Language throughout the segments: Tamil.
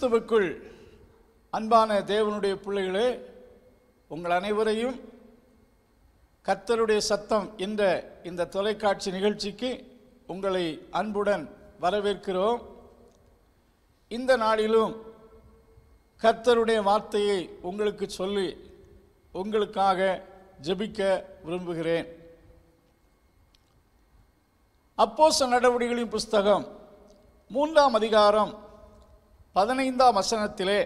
கிறிஸ்துவுக்குள் அன்பான தேவனுடைய பிள்ளைகளே, உங்கள் அனைவரையும் கர்த்தருடைய சத்தம் என்ற இந்த தொலைக்காட்சி நிகழ்ச்சிக்கு உங்களை அன்புடன் வரவேற்கிறோம். இந்த நாளிலும் கர்த்தருடைய வார்த்தையை உங்களுக்கு சொல்லி உங்களுக்காக ஜெபிக்க விரும்புகிறேன். அப்போஸ்தலர் நடவடிக்கைகளின் புஸ்தகம் 3ஆம் அதிகாரம் 15ஆம் வசனத்திலே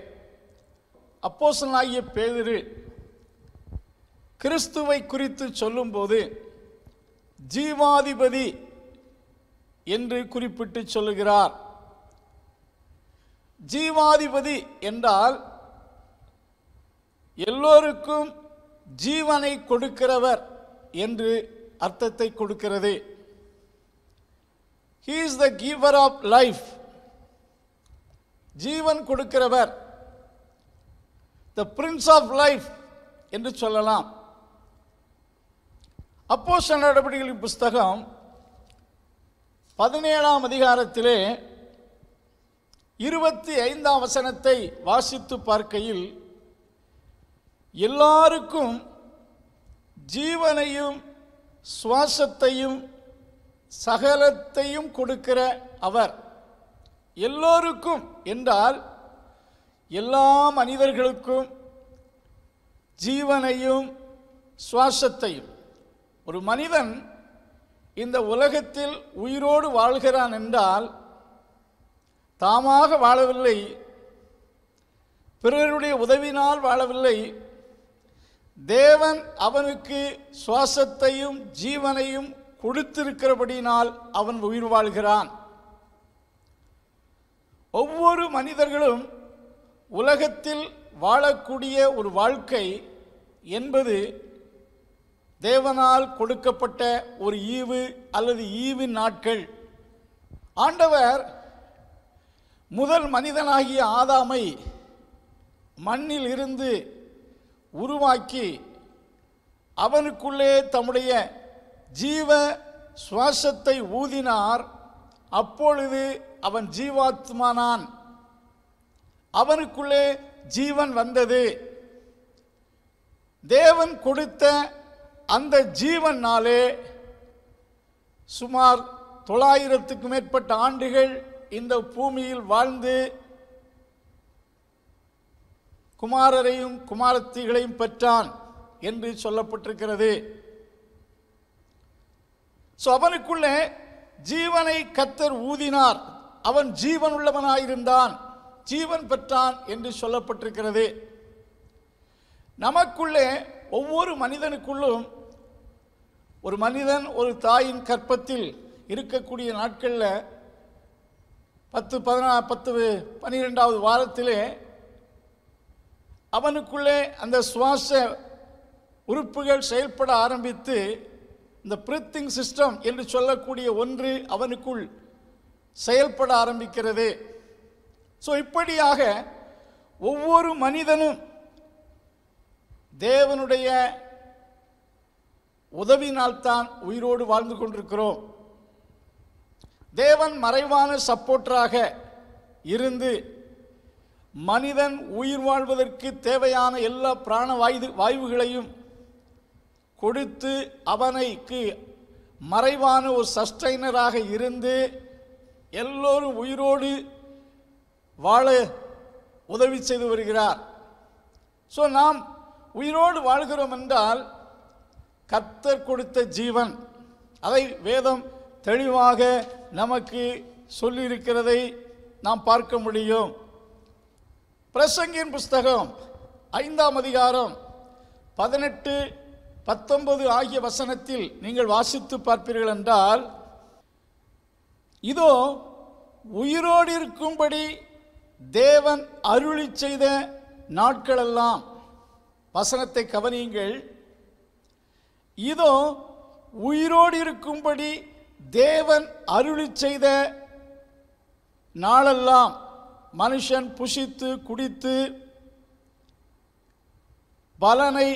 அப்போஸ்தலனாகிய பேதுரு கிறிஸ்துவை குறித்து சொல்லும்போது ஜீவாதிபதி என்று குறிப்பிட்டு சொல்லுகிறார். ஜீவாதிபதி என்றால் எல்லோருக்கும் ஜீவனை கொடுக்கிறவர் என்று அர்த்தத்தை கொடுக்கிறது. He is the giver of life. ஜீவன் கொடுக்கிறவர், the prince of life என்று சொல்லலாம். அப்போஸ்தலர் நடவடிக்கைகளின் புஸ்தகம் 17ஆம் அதிகாரத்திலே 25ஆம் வசனத்தை வாசித்து பார்க்கையில் எல்லாருக்கும் ஜீவனையும் சுவாசத்தையும் சகலத்தையும் கொடுக்கிற அவர். எல்லோருக்கும் என்றால் எல்லா மனிதர்களுக்கும் ஜீவனையும் சுவாசத்தையும். ஒரு மனிதன் இந்த உலகத்தில் உயிரோடு வாழ்கிறான் என்றால் தாமாக வாழவில்லை, பிறருடைய உதவினால் வாழவில்லை, தேவன் அவனுக்கு சுவாசத்தையும் ஜீவனையும் கொடுத்திருக்கிறபடினால் அவன் உயிர் வாழ்கிறான். ஒவ்வொரு மனிதர்களும் உலகத்தில் வாழக்கூடிய ஒரு வாழ்க்கை என்பது தேவனால் கொடுக்கப்பட்ட ஒரு ஈவு அல்லது ஈவின் நாட்கள். ஆண்டவர் முதல் மனிதனாகிய ஆதாமை மண்ணில் இருந்து உருவாக்கி அவனுக்குள்ளே தம்முடைய ஜீவ சுவாசத்தை ஊதினார். அப்பொழுது அவன் ஜீவாத்மானான், அவனுக்குள்ளே ஜீவன் வந்தது. தேவன் கொடுத்த அந்த ஜீவனாலே சுமார் 900க்கும் மேற்பட்ட ஆண்டுகள் இந்த பூமியில் வாழ்ந்து குமாரரையும் குமாரத்திகளையும் பெற்றான் என்று சொல்லப்பட்டிருக்கிறது. அவனுக்குள்ளே ஜீவனை கர்த்தர் ஊதினார், அவன் ஜீவன் உள்ளவனாயிருந்தான், ஜீவன் பெற்றான் என்று சொல்லப்பட்டிருக்கிறது. நமக்குள்ளே ஒவ்வொரு மனிதனுக்குள்ளும், ஒரு மனிதன் ஒரு தாயின் கர்ப்பத்தில் இருக்கக்கூடிய நாட்களில் 10, 12ஆவது வாரத்திலே அவனுக்குள்ளே அந்த சுவாச உறுப்புகள் செயல்பட ஆரம்பித்து இந்த பிரீத்திங் சிஸ்டம் என்று சொல்லக்கூடிய ஒன்று அவனுக்குள் செயல்பட ஆரம்பிக்கிறது. இப்படியாக ஒவ்வொரு மனிதனும் தேவனுடைய உதவினால்தான் உயிரோடு வாழ்ந்து கொண்டிருக்கிறோம். தேவன் மறைவான சப்போர்ட்டராக இருந்து மனிதன் உயிர் வாழ்வதற்கு தேவையான எல்லா பிராண வாயுகளையும் கொடுத்து அவனைக்கு மறைவான ஒரு சஸ்டைனராக இருந்து எல்லோரும் உயிரோடு வாழ உதவி செய்து வருகிறார். நாம் உயிரோடு வாழ்கிறோம் என்றால் கர்த்தர் கொடுத்த ஜீவன், அதை வேதம் தெளிவாக நமக்கு சொல்லியிருக்கிறதை நாம் பார்க்க முடியும். பிரசங்கின் புஸ்தகம் 5ஆம் அதிகாரம் 18, 19 ஆகிய வசனத்தில் நீங்கள் வாசித்து பார்ப்பீர்கள் என்றால், இதோ உயிரோடு இருக்கும்படி தேவன் அருளி செய்த நாட்களெல்லாம். வசனத்தை கவனியுங்கள். இதோ உயிரோடு இருக்கும்படி தேவன் அருளி செய்த நாளெல்லாம் மனுஷன் புசித்து குடித்து பலனை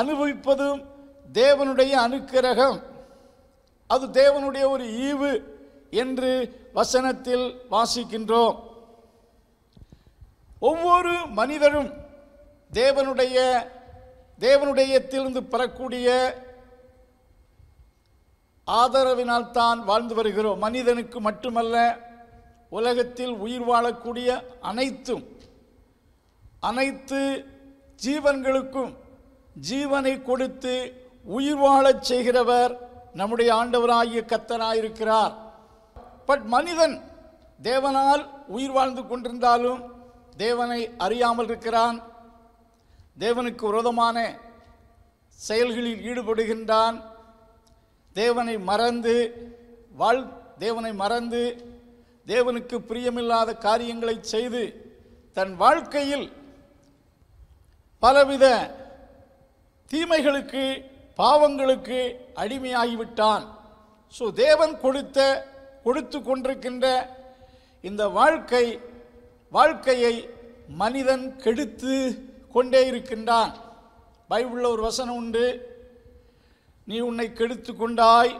அனுபவிப்பதும் தேவனுடைய அனுக்கிரகம், அது தேவனுடைய ஒரு ஈவு என்று வசனத்தில் வாசிக்கின்றோம். ஒவ்வொரு மனிதரும் தேவனுடையத்திலிருந்து பெறக்கூடிய ஆதரவினால் தான் வாழ்ந்து வருகிறோம். மனிதனுக்கு மட்டுமல்ல, உலகத்தில் உயிர் வாழக்கூடிய அனைத்து ஜீவன்களுக்கும் ஜீவனை கொடுத்து உயிர் வாழச் செய்கிறவர் நம்முடைய ஆண்டவராகிய கர்த்தராயிருக்கிறார். பட் மனிதன் தேவனால் உயிர் வாழ்ந்து கொண்டிருந்தாலும் தேவனை அறியாமல் இருக்கிறான், தேவனுக்கு விரோதமான செயல்களில் ஈடுபடுகின்றான், தேவனை மறந்து தேவனுக்கு பிரியமில்லாத காரியங்களை செய்து தன் வாழ்க்கையில் பலவித தீமைகளுக்கு பாவங்களுக்கு அடிமையாகிவிட்டான். ஸோ தேவன் கொடுத்து கொண்டிருக்கின்ற இந்த வாழ்க்கையை மனிதன் கெடுத்து கொண்டே இருக்கின்றான். பைபிளில் ஒரு வசனம் உண்டு, நீ உன்னை கெடுத்து கொண்டாய்,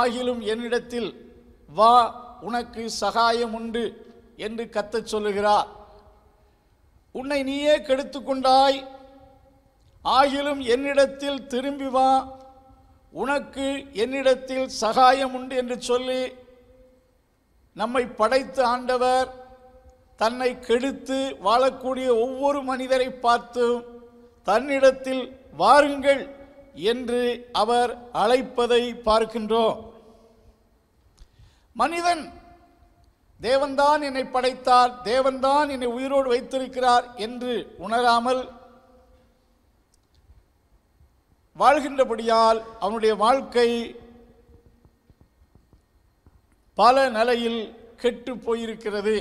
ஆகிலும் என்னிடத்தில் வா, உனக்கு சகாயம் உண்டு என்று கர்த்தர் சொல்லுகிறார். உன்னை நீயே கெடுத்து கொண்டாய், ஆகிலும் என்னிடத்தில் திரும்பி வா, உனக்கு என்னிடத்தில் சகாயம் உண்டு என்று சொல்லி நம்மை படைத்த ஆண்டவர் தன்னை கெடுத்து வாழக்கூடிய ஒவ்வொரு மனிதரை பார்த்தும் தன்னிடத்தில் வாருங்கள் என்று அவர் அழைப்பதை பார்க்கின்றோம். மனிதன் தேவன்தான் என்னை படைத்தார், தேவன்தான் என்னை உயிரோடு வைத்திருக்கிறார் என்று உணராமல் வாழ்கின்றபடியால் அவனுடைய வாழ்க்கை பல நிலையில் கெட்டு போயிருக்கிறது.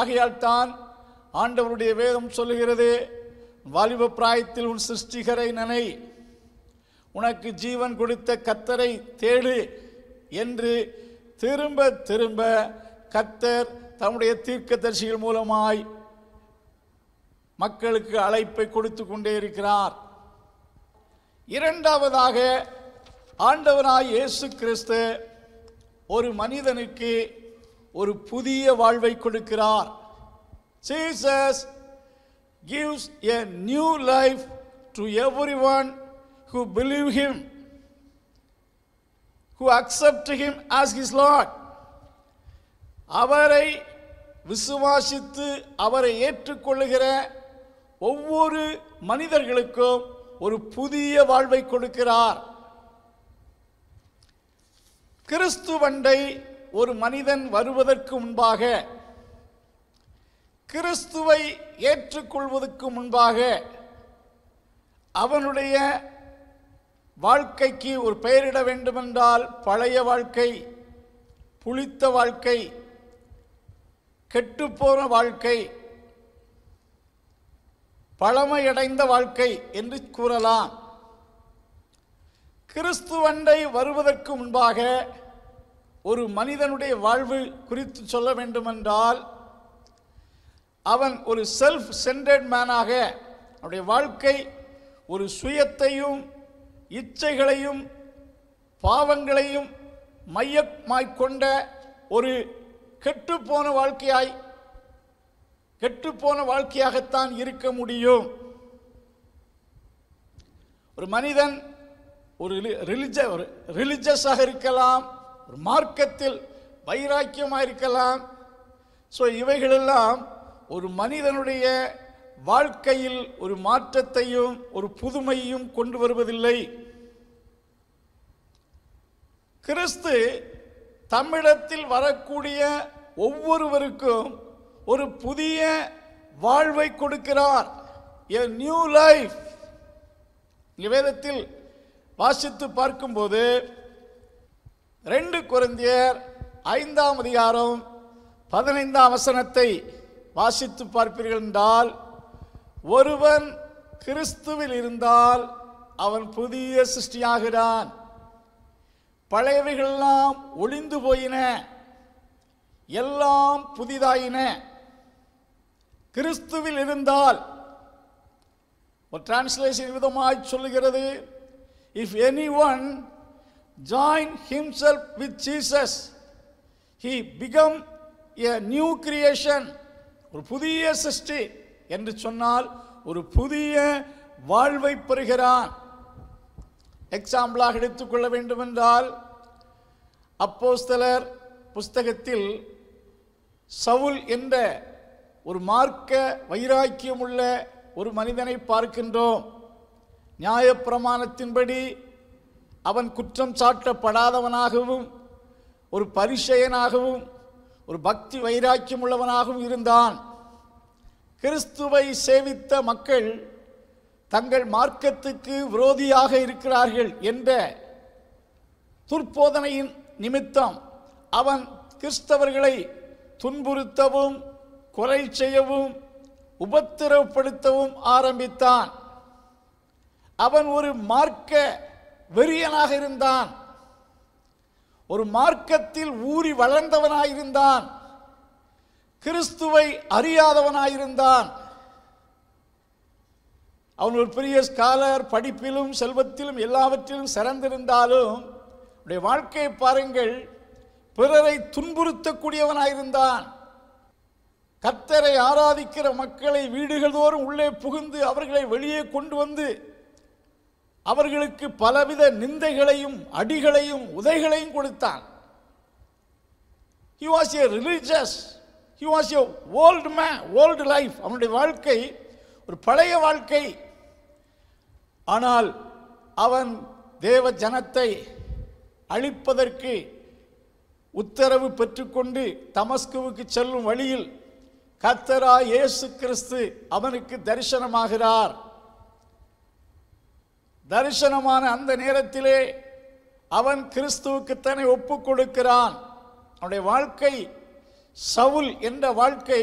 ஆகையால் தான் ஆண்டவருடைய வேதம் சொல்லுகிறது, வாலிப பிராயத்தில் உன் சிருஷ்டிகரை நினை, உனக்கு ஜீவன் கொடுத்த கர்த்தரை தேடு என்று திரும்ப திரும்ப கர்த்தர் தம்முடைய தீர்க்கதரிசிகள் மூலமாய் மக்களுக்கு அழைப்பை கொடுத்து கொண்டே இருக்கிறார். இரண்டாவதாக, ஆண்டவராய் இயேசு கிறிஸ்து ஒரு மனிதனுக்கு ஒரு புதிய வாழ்வை கொடுக்கிறார். Jesus gives a new life to everyone who believe him, who accept him as his Lord. அவரை விசுவாசித்து அவரை ஏற்றுக்கொள்ளுகிற ஒவ்வொரு மனிதர்களுக்கும் ஒரு புதிய வாழ்வை கொடுக்கிறார். கிறிஸ்துவண்டை ஒரு மனிதன் வருவதற்கு முன்பாக, கிறிஸ்துவை ஏற்றுக்கொள்வதற்கு முன்பாக அவனுடைய வாழ்க்கைக்கு ஒரு பெயரிட வேண்டுமென்றால் பழைய வாழ்க்கை, புளித்த வாழ்க்கை, கெட்டுப்போன வாழ்க்கை, பழமையடைந்த வாழ்க்கை என்று கூறலாம். கிறிஸ்துவண்டை வருவதற்கு முன்பாக ஒரு மனிதனுடைய வாழ்வு குறித்து சொல்ல வேண்டுமென்றால் அவன் ஒரு செல்ஃப் சென்டர்ட் மேனாக, அவனுடைய வாழ்க்கை ஒரு சுயத்தையும் இச்சைகளையும் பாவங்களையும் மையமாய்க்கொண்ட ஒரு கெட்டுப்போன வாழ்க்கையாகத்தான் இருக்க முடியும். ஒரு மனிதன் ஒரு ரிலிஜியஸாக இருக்கலாம், ஒரு மார்க்கத்தில் வைராக்கியமாக இருக்கலாம். ஸோ இவைகளெல்லாம் ஒரு மனிதனுடைய வாழ்க்கையில் ஒரு மாற்றத்தையும் ஒரு புதுமையும் கொண்டு வருவதில்லை. கிறிஸ்து தமிழத்தில் வரக்கூடிய ஒவ்வொருவருக்கும் ஒரு புதிய வாழ்வை கொடுக்கிறார், a new life. வேதத்தில் வாசித்து பார்க்கும்போது 2 கொரிந்தியர் 5 அதிகாரம் 15 வசனத்தை வாசித்து பார்ப்பீர்கள் என்றால், ஒருவன் கிறிஸ்துவில் இருந்தால் அவன் புதிய சிருஷ்டியாகிறான், பழையவைகளெல்லாம் ஒளிந்து போயின, எல்லாம் புதிதாயின. கிறிஸ்துவில் இருந்தால், ஒரு டிரான்ஸ்லேஷன் விதமாய் சொல்லுகிறது, if anyone join himself with Jesus, he become a new creation. ஒரு புதிய சிருஷ்டி என்று சொன்னால் ஒரு புதிய வாழ்வை பெறுகிறான். எக்ஸாம்பிளாக எடுத்துக்கொள்ள வேண்டுமென்றால் அப்போஸ்தலர் புஸ்தகத்தில் சவுல் என்ற ஒரு மார்க்க வைராக்கியமுள்ள ஒரு மனிதனை பார்க்கின்றோம். நியாயப்பிரமாணத்தின்படி அவன் குற்றம் சாட்டப்படாதவனாகவும் ஒரு பரிசேயனாகவும் ஒரு பக்தி வைராக்கியமுள்ளவனாகவும் இருந்தான். கிறிஸ்துவை சேவித்த மக்கள் தங்கள் மார்க்கத்துக்கு விரோதியாக இருக்கிறார்கள் என்ற துர்போதனையின் நிமித்தம் அவன் கிறிஸ்தவர்களை துன்புறுத்தவும் கொலை செய்யவும் உபத்திரவப்படுத்தவும் ஆரம்பித்தான். அவன் ஒரு மார்க்க வெறியனாக இருந்தான், ஒரு மார்க்கத்தில் ஊறி வளர்ந்தவனாயிருந்தான், கிறிஸ்துவை அறியாதவனாயிருந்தான். அவன் ஒரு பெரிய ஸ்காலர், படிப்பிலும் செல்வத்திலும் எல்லாவற்றிலும் சிறந்திருந்தாலும் அவனுடைய வாழ்க்கையை பாருங்கள், பிறரை துன்புறுத்தக்கூடியவனாயிருந்தான். கர்த்தரை ஆராதிக்கிற மக்களை வீடுகள் தோறும் உள்ளே புகுந்து அவர்களை வெளியே கொண்டு வந்து அவர்களுக்கு பலவித நிந்தைகளையும் அடிகளையும் உதைகளையும் கொடுத்தான். He was a religious, he was a old man, old life. அவனுடைய வாழ்க்கை ஒரு பழைய வாழ்க்கை. ஆனால் அவன் தேவ ஜனத்தை அழிப்பதற்கு உத்தரவு பெற்றுக்கொண்டு தமஸ்குவுக்கு செல்லும் வழியில் கர்த்தராய் இயேசு கிறிஸ்து அவனுக்கு தரிசனமாகிறார். தரிசனமான அந்த நேரத்திலே அவன் கிறிஸ்துவுக்கு தன்னை ஒப்பு கொடுக்கிறான். அவனுடைய வாழ்க்கை, சவுல் என்ற வாழ்க்கை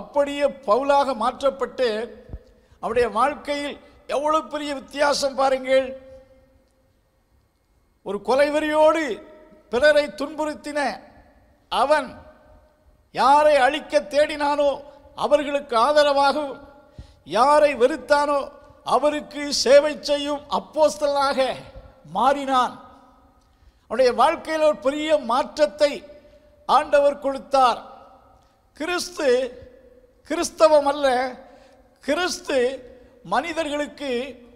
அப்படியே பவுலாக மாற்றப்பட்டு அவனுடைய வாழ்க்கையில் எவ்வளவு பெரிய வித்தியாசம் பாருங்கள். ஒரு கொலைவெறியோடு பிறரை துன்புறுத்தின அவன் யாரை அழிக்க தேடினானோ அவர்களுக்கு ஆதரவாகவும் யாரை வெறுத்தானோ அவருக்கு சேவை செய்யும் அப்போஸ்தலனாக மாறினான். அவனுடைய வாழ்க்கையில் ஒரு பெரிய மாற்றத்தை ஆண்டவர் கொடுத்தார். கிறிஸ்து கிறிஸ்தவம் அல்ல, கிறிஸ்து மனிதர்களுக்கு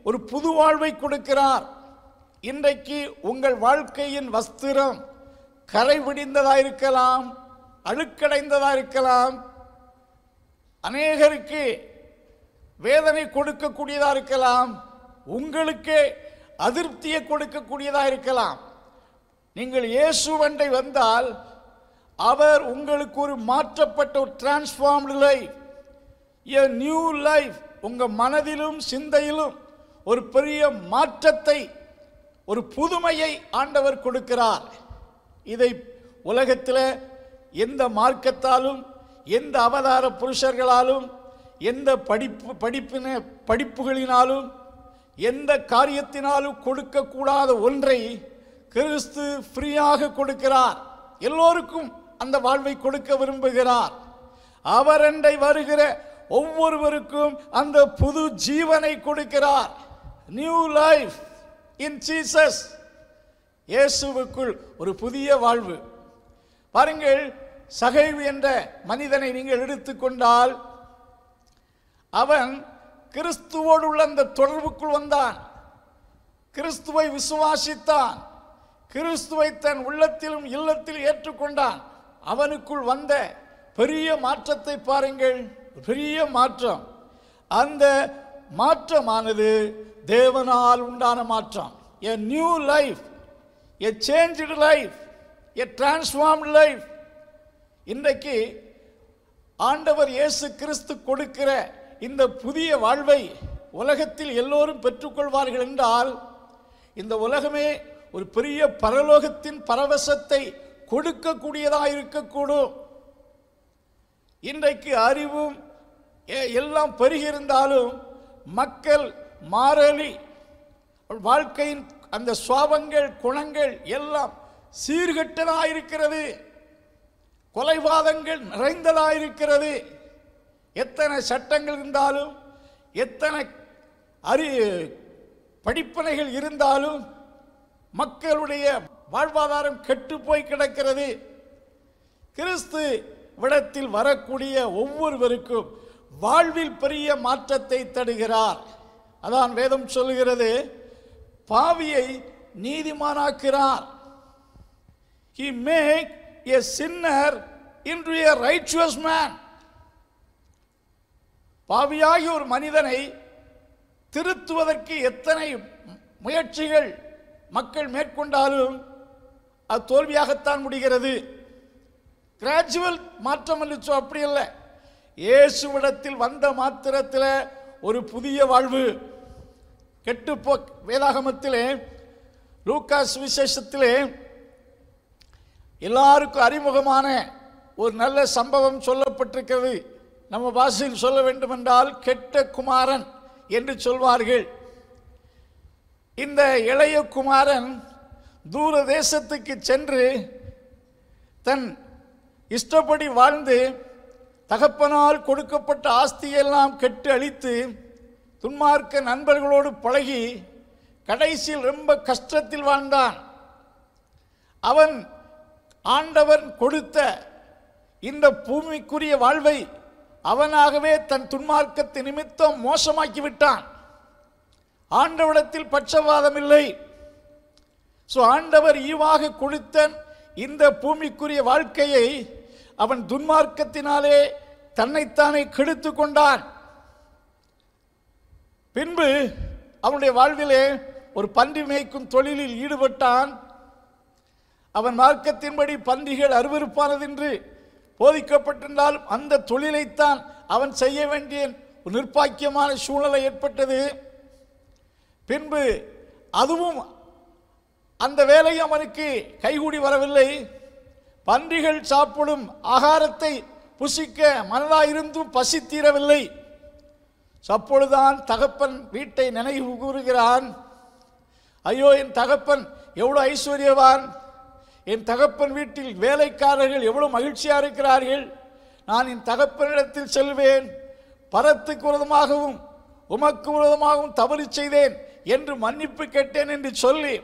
ஒரு புது வாழ்வை கொடுக்கிறார். இன்றைக்கு உங்கள் வாழ்க்கையின் வஸ்திரம் கரை விடிந்ததாயிருக்கலாம், அழுக்கடைந்ததாயிருக்கலாம், அநேகருக்கு வேதனை கொடுக்கக்கூடியதாக இருக்கலாம், உங்களுக்கு அதிருப்தியை கொடுக்கக்கூடியதாக இருக்கலாம். நீங்கள் இயேசுவண்டை வந்தால் அவர் உங்களுக்கு ஒரு மாற்றப்பட்ட ஒரு transformed life, a new life, உங்கள் மனதிலும் சிந்தையிலும் ஒரு பெரிய மாற்றத்தை, ஒரு புதுமையை ஆண்டவர் கொடுக்கிறார். இதை உலகத்தில் எந்த மார்க்கத்தாலும் எந்த அவதார புருஷர்களாலும் எந்த படிப்புகளினாலும் எந்த காரியத்தினாலும் கொடுக்கக்கூடாத ஒன்றை கிறிஸ்து ஃப்ரீயாக கொடுக்கிறார். எல்லோருக்கும் அந்த வாழ்வை கொடுக்க விரும்புகிறார். அவரண்டை வருகிற ஒவ்வொருவருக்கும் அந்த புது ஜீவனை கொடுக்கிறார். நியூ லைஃப் இன் ஜீசஸ், இயேசுவுக்குள் ஒரு புதிய வாழ்வு. பாருங்கள், சகைவு என்ற மனிதனை நீங்கள் எடுத்துக்கொண்டால் அவன் கிறிஸ்துவோடு உள்ள அந்த தொடர்புக்குள் வந்தான், கிறிஸ்துவை விசுவாசித்தான், கிறிஸ்துவை தன் உள்ளத்திலும் இல்லத்தில் ஏற்றுக்கொண்டான். அவனுக்குள் வந்த பெரிய மாற்றத்தை பாருங்கள், பெரிய மாற்றம். அந்த மாற்றமானது தேவனால் உண்டான மாற்றம். A new life, a change life, a transformed life. இன்றைக்கு ஆண்டவர் இயேசு கிறிஸ்து கொடுக்கிற இந்த புதிய வாழ்வை உலகத்தில் எல்லோரும் பெற்றுக்கொள்வார்கள் என்றால் இந்த உலகமே ஒரு பெரிய பரலோகத்தின் பரவசத்தை கொடுக்கக்கூடியதாக இருக்கக்கூடும். இன்றைக்கு அறிவும் எல்லாம் பெருகியிருந்தாலும் மக்கள் மாறலி, வாழ்க்கையின் அந்த சுவாபங்கள் குணங்கள் எல்லாம் சீர்கெட்டதாயிருக்கிறது, கொலைவாதங்கள் நிறைந்ததாயிருக்கிறது. எத்தனை சட்டங்கள் இருந்தாலும் எத்தனை படிப்பனைகள் இருந்தாலும் மக்களுடைய வாழ்வாதாரம் கெட்டு போய் கிடக்கிறது. கிறிஸ்து விடத்தில் வரக்கூடிய ஒவ்வொருவருக்கும் வாழ்வில் பெரிய மாற்றத்தை தருகிறார். அதான் வேதம் சொல்கிறது, பாவியை நீதிமானாக்குகிறார். He make a sinner into a righteous man. பாவியாகி ஒரு மனிதனை திருத்துவதற்கு எத்தனை முயற்சிகள் மக்கள் மேற்கொண்டாலும் அது தோல்வியாகத்தான் முடிகிறது. கிராஜுவல் மாற்றம் அல்லச்சோ, அப்படி இல்லை. இயேசுவிடத்தில் வந்த மாத்திரத்தில் ஒரு புதிய வாழ்வு. கெட்டுப்போ வேதாகமத்திலே லூக்காஸ் விசேஷத்திலே எல்லாருக்கும் அறிமுகமான ஒரு நல்ல சம்பவம் சொல்லப்பட்டிருக்கிறது. நம்ம பாஷையில் சொல்ல வேண்டுமென்றால் கெட்ட குமாரன் என்று சொல்வார்கள். இந்த இளைய குமாரன் தூர தேசத்துக்கு சென்று தன் இஷ்டப்படி வாழ்ந்து தகப்பனால் கொடுக்கப்பட்ட ஆஸ்தியெல்லாம் கெட்டு அழித்து துன்மார்க்க நண்பர்களோடு பழகி கடைசியில் ரொம்ப கஷ்டத்தில் வாழ்ந்தான். அவன் ஆண்டவன் கொடுத்த இந்த பூமிக்குரிய வாழ்வை அவனாகவே தன் துன்மார்க்கத்தை நிமித்தம் மோசமாக்கிவிட்டான். ஆண்டவரிடத்தில் பட்சபாதம் இல்லை. ஸோ ஆண்டவர் ஈவாக கொடுத்த இந்த பூமிக்குரிய வாழ்க்கையை அவன் துன்மார்க்கத்தினாலே தன்னைத்தானே கெடுத்து கொண்டான். பின்பு அவனுடைய வாழ்விலே ஒரு பன்றி மேய்க்கும் தொழிலில் ஈடுபட்டான். அவன் மார்க்கத்தின்படி பன்றிகள் அருவருப்பானதென்று போதிக்கப்பட்டிருந்தாலும் அந்த தொழிலைத்தான் அவன் செய்ய வேண்டிய ஒரு நிர்பாக்கியமான சூழ்நிலை ஏற்பட்டது. பின்பு அதுவும் அந்த வேலை அவனுக்கு கைகூடி வரவில்லை. பன்றிகள் சாப்பிடும் ஆகாரத்தை புசிக்க மனதாயிருந்தும் பசி தீரவில்லை. அப்பொழுதுதான் தகப்பன் வீட்டை நினைவு கூறுகிறான். ஐயோ, என் தகப்பன் எவ்வளோ ஐஸ்வர்யவான், என் தகப்பன் வீட்டில் வேலைக்காரர்கள் எவ்வளோ மகிழ்ச்சியாக இருக்கிறார்கள். நான் என் தகப்பனிடத்தில் செல்வேன், பரத்துக்கு விரோதமாகவும் உமக்கு விரோதமாகவும் தவறு செய்தேன் என்று மன்னிப்பு கேட்டேன் என்று சொல்லி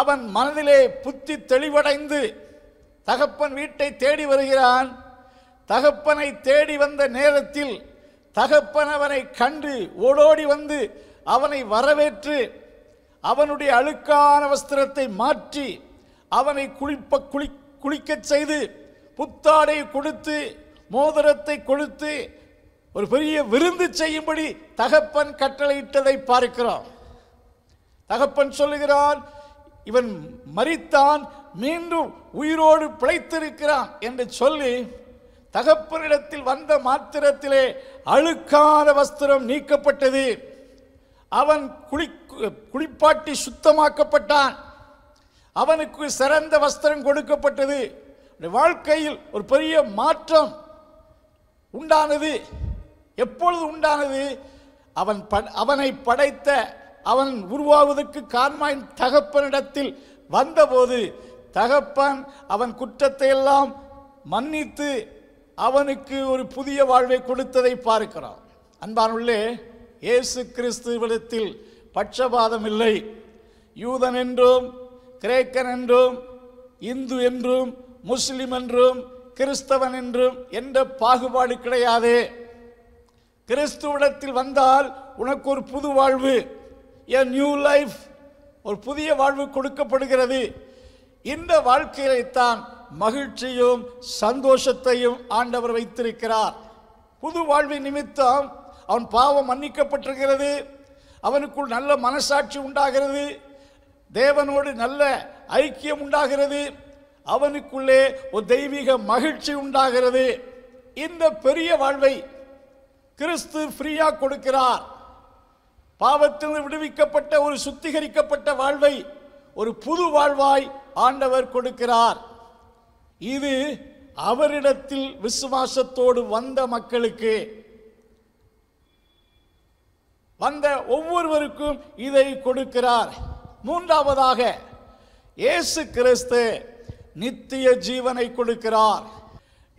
அவன் மனதிலே புத்தி தெளிவடைந்து தகப்பன் வீட்டை தேடி வருகிறான். தகப்பனை தேடி வந்த நேரத்தில் தகப்பன் அவனை கண்டு ஓடோடி வந்து அவனை வரவேற்று அவனுடைய அழுக்கான வஸ்திரத்தை மாற்றி அவனை குளிக்கச் செய்து புத்தாடை கொடுத்து மோதிரத்தை கொடுத்து ஒரு பெரிய விருந்து செய்யும்படி தகப்பன் கட்டளையிட்டதை பார்க்கிறோம். தகப்பன் சொல்லுகிறான், இவன் மரித்தான், மீண்டும் உயிரோடு பிழைத்திருக்கிறான் என்று சொல்லி தகப்பனிடத்தில் வந்த மாத்திரத்திலே அழுக்கான வஸ்திரம் நீக்கப்பட்டது. அவன் குளிப்பாட்டி சுத்தமாக்கப்பட்டான். அவனுக்கு சிறந்த வஸ்திரம் கொடுக்கப்பட்டது. வாழ்க்கையில் ஒரு பெரிய மாற்றம் உண்டானது. எப்பொழுது உண்டானது? அவனை படைத்த அவன் உருவாவதற்கு காரணமாய் தகப்பனிடத்தில் வந்தபோது தகப்பன் அவன் குற்றத்தை எல்லாம் மன்னித்து அவனுக்கு ஒரு புதிய வாழ்வை கொடுத்ததை பார்க்கிறான். அன்பானுள்ளே, இயேசு கிறிஸ்துவிடத்தில் பட்சபாதம் இல்லை. யூதன் என்றும் கிரேக்கன் என்றும் இந்து என்றும் முஸ்லிம் என்றும் கிறிஸ்தவன் என்றும் என்ற பாகுபாடு கிடையாது. கிறிஸ்துவிடத்தில் வந்தால் உனக்கு ஒரு புது வாழ்வு, எ நியூ லைஃப், ஒரு புதிய வாழ்வு கொடுக்கப்படுகிறது. இந்த வாழ்க்கையில்தான் மகிழ்ச்சியும் சந்தோஷத்தையும் ஆண்டவர் வைத்திருக்கிறார். புது வாழ்வின் நிமித்தம் அவன் பாவம் மன்னிக்கப்பட்டிருக்கிறது. அவனுக்குள் நல்ல மனசாட்சி உண்டாகிறது. தேவனோடு நல்ல ஐக்கியம் உண்டாகிறது. அவனுக்குள்ளே ஒரு தெய்வீக மகிழ்ச்சி உண்டாகிறது. இந்த பெரிய வாழ்வை கிறிஸ்து ஃப்ரீயாக கொடுக்கிறார். பாவத்திலிருந்து விடுவிக்கப்பட்ட ஒரு சுத்திகரிக்கப்பட்ட வாழ்வை, ஒரு புது வாழ்வாய் ஆண்டவர் கொடுக்கிறார். இது அவரிடத்தில் விசுவாசத்தோடு வந்த மக்களுக்கு, வந்த ஒவ்வொருவருக்கும் இதை கொடுக்கிறார். மூன்றாவதாக இயேசு கிறிஸ்து நித்திய ஜீவனை கொடுக்கிறார்.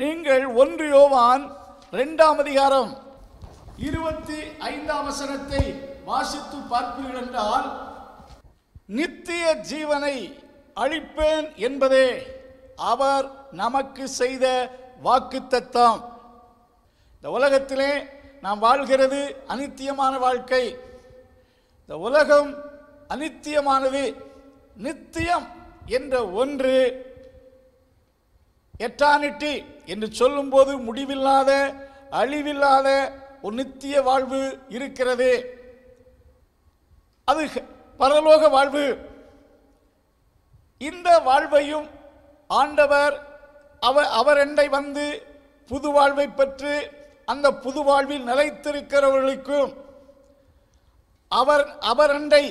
நீங்கள் 1 யோவான் 2ஆம் அதிகாரம் 25ஆம் வசனத்தை வாசித்து பார்ப்பீர்கள் என்றால், நித்திய ஜீவனை அளிப்பேன் என்பதே அவர் நமக்கு செய்த வாக்குத்தத்தம். இந்த உலகத்திலே நாம் வாழ்கிறது அநித்தியமான வாழ்க்கை. இந்த உலகம் அநித்தியமானது. நித்தியம் என்ற ஒன்று, எட்டானிட்டி என்று சொல்லும்போது முடிவில்லாத அழிவில்லாத ஒரு நித்திய வாழ்வு இருக்கிறது. அது பரலோக வாழ்வு. இந்த வாழ்வையும் ஆண்டவர் அவர் என்னை வந்து புது வாழ்வை பெற்று அந்த புது வாழ்வில் நிலைத்திருக்கிறவர்களுக்கும் அவர் அண்டை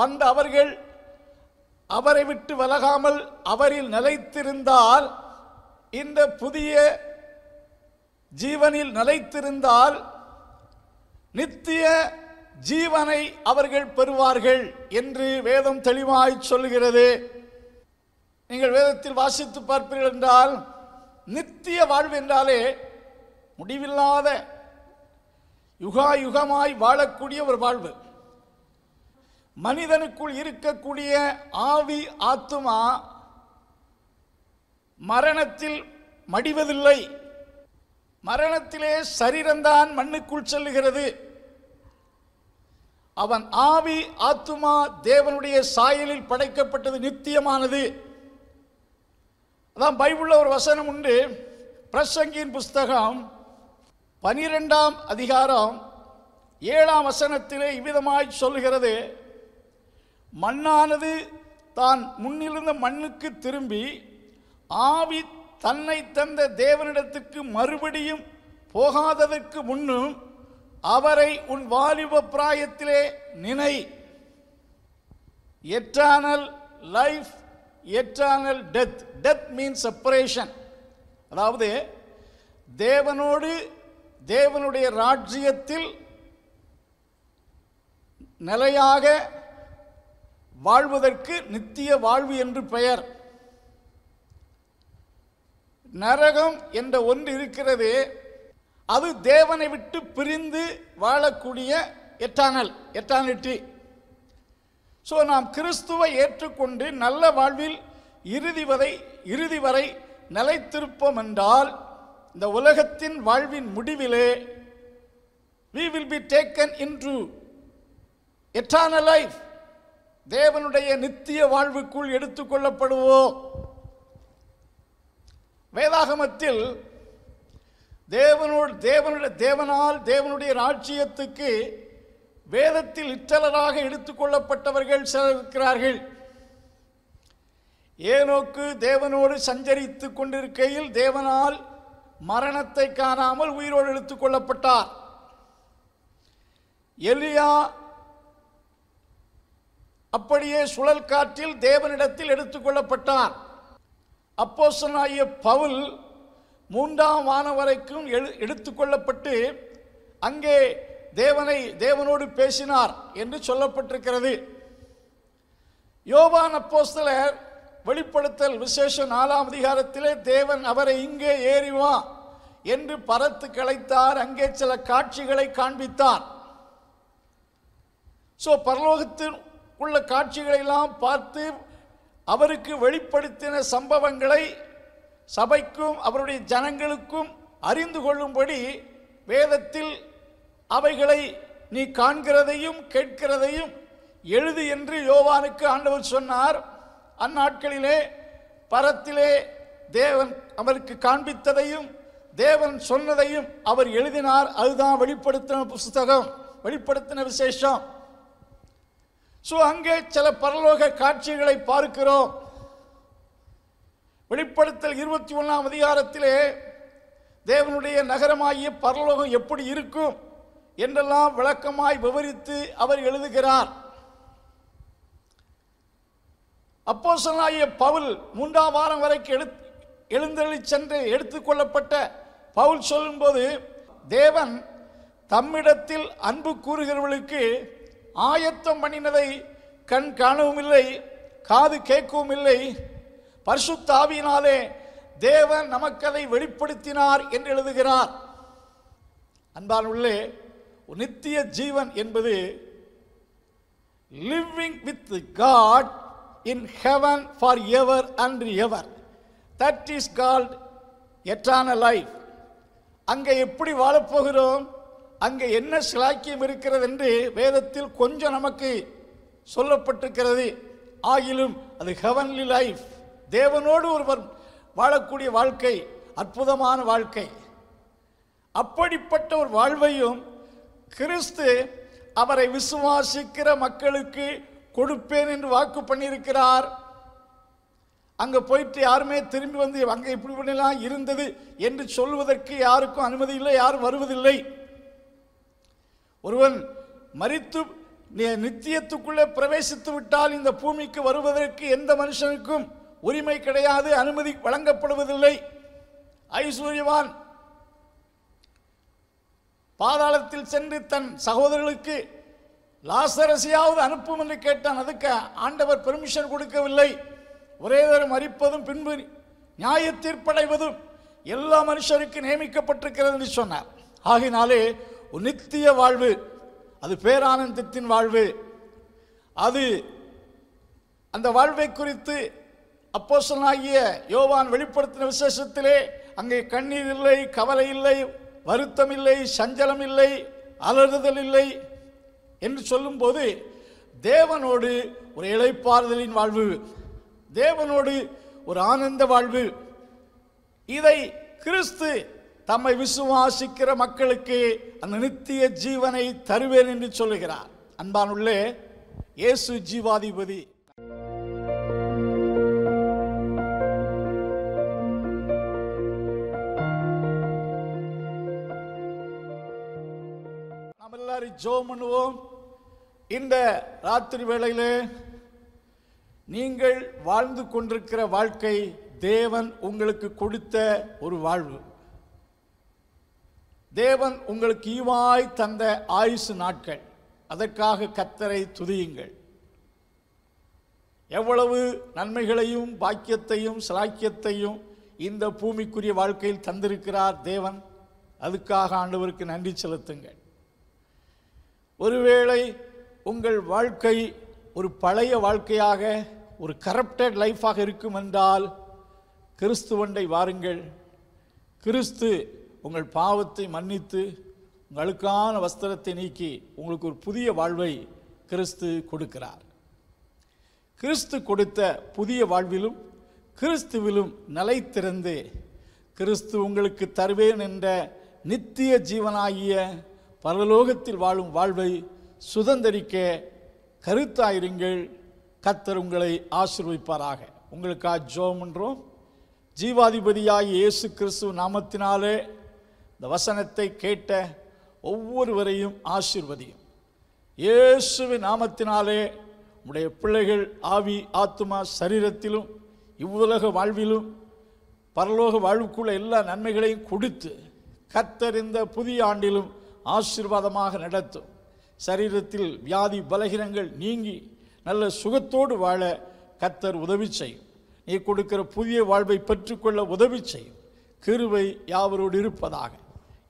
வந்த அவர்கள் அவரை விட்டு விலகாமல் அவரில் நிலைத்திருந்தால், இந்த புதிய ஜீவனில் நிலைத்திருந்தால் நித்திய ஜீவனை அவர்கள் பெறுவார்கள் என்று வேதம் தெளிவாய் சொல்கிறது. நீங்கள் வேதத்தில் வாசித்து பார்ப்பீர்கள் என்றால், நித்திய வாழ்வு என்றாலே முடிவில்லாத யுகாயுகமாய் வாழக்கூடிய ஒரு வாழ்வு. மனிதனுக்குள் இருக்கக்கூடிய ஆவி ஆத்துமா மரணத்தில் மடிவதில்லை. மரணத்திலே சரீரம்தான் மண்ணுக்குள் செல்லுகிறது. அவன் ஆவி ஆத்துமா தேவனுடைய சாயலில் படைக்கப்பட்டது, நித்தியமானது. அதான் பைபிளில் ஒரு வசனம் உண்டு, பிரசங்கியின் புஸ்தகம் 12ஆம் அதிகாரம் 7ஆம் வசனத்திலே இவ்விதமாய் சொல்கிறது, மண்ணானது தான் முன்னிருந்த மண்ணுக்கு திரும்பி ஆவி தன்னை தந்த தேவனிடத்துக்கு மறுபடியும் போகாததற்கு முன்னும் அவரை உன் வாலிப பிராயத்திலே நினை. Eternal life, eternal death. Death means separation. அதாவது தேவனோடு தேவனுடைய ராஜ்யத்தில் நிலையாக வாழ்வதற்கு நித்திய வாழ்வு என்று பெயர். நரகம் என்ற ஒன்று இருக்கிறது, அது தேவனை விட்டு பிரிந்து வாழக்கூடிய எட்டானிட்டி. ஸோ நாம் கிறிஸ்துவை ஏற்றுக்கொண்டு நல்ல வாழ்வில் இறுதி வரை நிலைத்திருப்போம் என்றால், இந்த உலகத்தின் வாழ்வின் முடிவிலே we will be taken into eternal life, தேவனுடைய நித்திய வாழ்வுக்குள் எடுத்துக்கொள்ளப்படுவோம். வேதாகமத்தில் தேவனால் தேவனுடைய ராஜ்யத்துக்கு வேதத்தில் இற்றலராக எடுத்துக்கொள்ளப்பட்டவர்கள் சிலர் இருக்கிறார்கள். ஏனோக்கு தேவனோடு சஞ்சரித்து கொண்டிருக்கையில் தேவனால் மரணத்தை காணாமல் உயிரோடு எடுத்துக்கொள்ளப்பட்டார். எலியா அப்படியே சுழல் காற்றில் தேவனிடத்தில் எடுத்துக்கொள்ளப்பட்டார். அப்போஸ்தலனாகிய பவுல் 3ஆம் வானவரைக்கும் எடுத்துக்கொள்ளப்பட்டு அங்கே தேவனோடு பேசினார் என்று சொல்லப்பட்டிருக்கிறது. யோவான் அப்போஸ்தலர் வெளிப்படுத்தல் விசேஷம் 4ஆம் அதிகாரத்திலே தேவன் அவரை இங்கே ஏறிவா என்று பரத்து களைத்தார். அங்கே சில காட்சிகளை காண்பித்தார். ஸோ பரலோகத்தில் உள்ள காட்சிகளெல்லாம் பார்த்து அவருக்கு வெளிப்படுத்தின சம்பவங்களை சபைக்கும் அவருடைய ஜனங்களுக்கும் அறிந்து கொள்ளும்படி வேதத்தில் அவைகளை நீ காண்கிறதையும் கேட்கிறதையும் எழுது என்று யோவானுக்கு ஆண்டவர் சொன்னார். அந்நாட்களிலே பரத்திலே தேவன் அவருக்கு காண்பித்ததையும் தேவன் சொன்னதையும் அவர் எழுதினார். அதுதான் வெளிப்படுத்தின புஸ்தகம், வெளிப்படுத்தின விசேஷம். ஸோ அங்கே சில பரலோக காட்சிகளை பார்க்கிறோம். வெளிப்படுத்தல் 21ஆம் அதிகாரத்திலே தேவனுடைய நகரமாகிய பரலோகம் எப்படி இருக்கும் என்றெல்லாம் விளக்கமாய் விவரித்து அவர் எழுதுகிறார். அப்போஸ்தலனாகிய பவுல் 3ஆம் வானம் வரைக்கும் எழுந்தருளி சென்று எடுத்துக்கொள்ளப்பட்ட பவுல் சொல்லும்போது, தேவன் தம்மிடத்தில் அன்பு கூறுகிறவர்களுக்கு ஆயத்தம் பண்ணினதை கண் காணவும் இல்லை, காது கேட்கவும் இல்லை, பரிசுத்த ஆவியினாலே தேவன் நமக்கு அதை வெளிப்படுத்தினார் என்று எழுதுகிறார். அன்பானுள்ளே, நித்திய ஜீவன் என்பது living with God in heaven for ever and ever. That is called eternal life. அங்கே எப்படி வாழப் போகிறோம், அங்கே என்ன சிலாக்கியம் இருக்கிறது என்று வேதத்தில் கொஞ்சம் நமக்கு சொல்லப்பட்டிருக்கிறது. ஆகிலும் அது ஹெவன்லி லைஃப், தேவனோடு ஒருவர் வாழக்கூடிய வாழ்க்கை, அற்புதமான வாழ்க்கை. அப்படிப்பட்ட ஒரு வாழ்வையும் கிறிஸ்து அவரை விசுவாசிக்கிற மக்களுக்கு கொடுப்பேன் என்று வாக்கு பண்ணியிருக்கிறார். அங்கே போயிட்டு யாருமே திரும்பி வந்து அங்கே இப்படி பண்ணலாம் இருந்தது என்று சொல்வதற்கு யாருக்கும் அனுமதி இல்லை, யாரும் வருவதில்லை. ஒருவன் மரித்து நித்தியத்துக்குள்ளே பிரவேசித்து விட்டால் இந்த பூமிக்கு வருவதற்கு எந்த மனுஷனுக்கும் உரிமை கிடையாது, அனுமதி வழங்கப்படுவதில்லை. ஐஸ்வர்யவான் பாதாளத்தில் சென்று தன் சகோதரர்களுக்கு லாசரசியாவது அனுப்பும் என்று கேட்டான். அதுக்கு ஆண்டவர் பெர்மிஷன் கொடுக்கவில்லை. ஒரே தரம் மரிப்பதும் பின்பு நியாய தீர்ப்படைவதும் எல்லா மனுஷருக்கு நியமிக்கப்பட்டிருக்கிறது என்று சொன்னார். ஆகினாலே ஒரு நித்திய வாழ்வு, அது பேரானந்தத்தின் வாழ்வு. அது அந்த வாழ்வை குறித்து அப்போஸ்தலனாகிய யோவான் வெளிப்படுத்தின விசேஷத்திலே அங்கே கண்ணீர் இல்லை, கவலை இல்லை, வருத்தம் இல்லை, சஞ்சலம் இல்லை, அலறுதல் இல்லை என்று சொல்லும்போது தேவனோடு ஒரு இளைப்பாறுதலின் வாழ்வு, தேவனோடு ஒரு ஆனந்த வாழ்வு. இதை கிறிஸ்து தம்மை விசுவாசிக்கிற மக்களுக்கு அந்த நித்திய ஜீவனை தருவேன் என்று சொல்லுகிறார். அன்பானுள்ளே, இயேசு ஜீவாதிபதி. நாம் எல்லாரும் ஜெபம் பண்ணுவோம். இந்த ராத்திரி வேளையிலே நீங்கள் வாழ்ந்து கொண்டிருக்கிற வாழ்க்கை தேவன் உங்களுக்கு கொடுத்த ஒரு வாழ்வு, தேவன் உங்களுக்கு ஈவாய் தந்த ஆயுசு நாட்கள். அதற்காக கர்த்தரை துதியுங்கள். எவ்வளவு நன்மைகளையும் பாக்கியத்தையும் சிலாக்கியத்தையும் இந்த பூமிக்குரிய வாழ்க்கையில் தந்திருக்கிறார் தேவன். அதுக்காக ஆண்டவருக்கு நன்றி செலுத்துங்கள். ஒருவேளை உங்கள் வாழ்க்கை ஒரு பழைய வாழ்க்கையாக, ஒரு கரப்டட் லைஃபாக இருக்கும் என்றால் கிறிஸ்துவண்டை வாருங்கள். கிறிஸ்து உங்கள் பாவத்தை மன்னித்து உங்களுக்கான வஸ்திரத்தை நீக்கி உங்களுக்கு ஒரு புதிய வாழ்வை கிறிஸ்து கொடுக்கிறார். கிறிஸ்து கொடுத்த புதிய வாழ்விலும் கிறிஸ்துவிலும் நிலைத்திருந்து கிறிஸ்து உங்களுக்கு தருவேன் என்ற நித்திய ஜீவனாகிய பரலோகத்தில் வாழும் வாழ்வை சுதந்தரிக்க கருத்தாயிருங்கள். கர்த்தர் உங்களை ஆசீர்வதிப்பாராக. உங்களுக்காக ஜெபம் பண்றோம். ஜீவாதிபதியாய் இயேசு கிறிஸ்து நாமத்தினாலே இந்த வசனத்தை கேட்ட ஒவ்வொருவரையும் ஆசீர்வதியும். இயேசுவின் நாமத்தினாலே உடைய பிள்ளைகள் ஆவி, ஆத்துமா, சரீரத்திலும் இவ்வுலக வாழ்விலும் பரலோக வாழ்வுக்குள்ள எல்லா நன்மைகளையும் கொடுத்து கர்த்தர் இந்த புதிய ஆண்டிலும் ஆசீர்வாதமாக நடத்தும். சரீரத்தில் வியாதி பலகீனங்கள் நீங்கி நல்ல சுகத்தோடு வாழ கர்த்தர் உதவி செய்யும். நீ கொடுக்கிற புதிய வாழ்வை பெற்றுக்கொள்ள உதவி செய்யும். கிருபை யாவரோடு இருப்பதாக.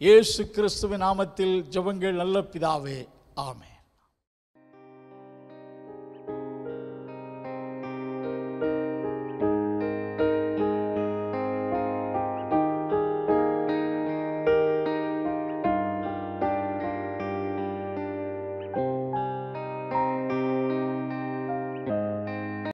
இயேசு கிறிஸ்துவின் நாமத்தில் ஜெபங்கள் நல்ல பிதாவே, ஆமென்.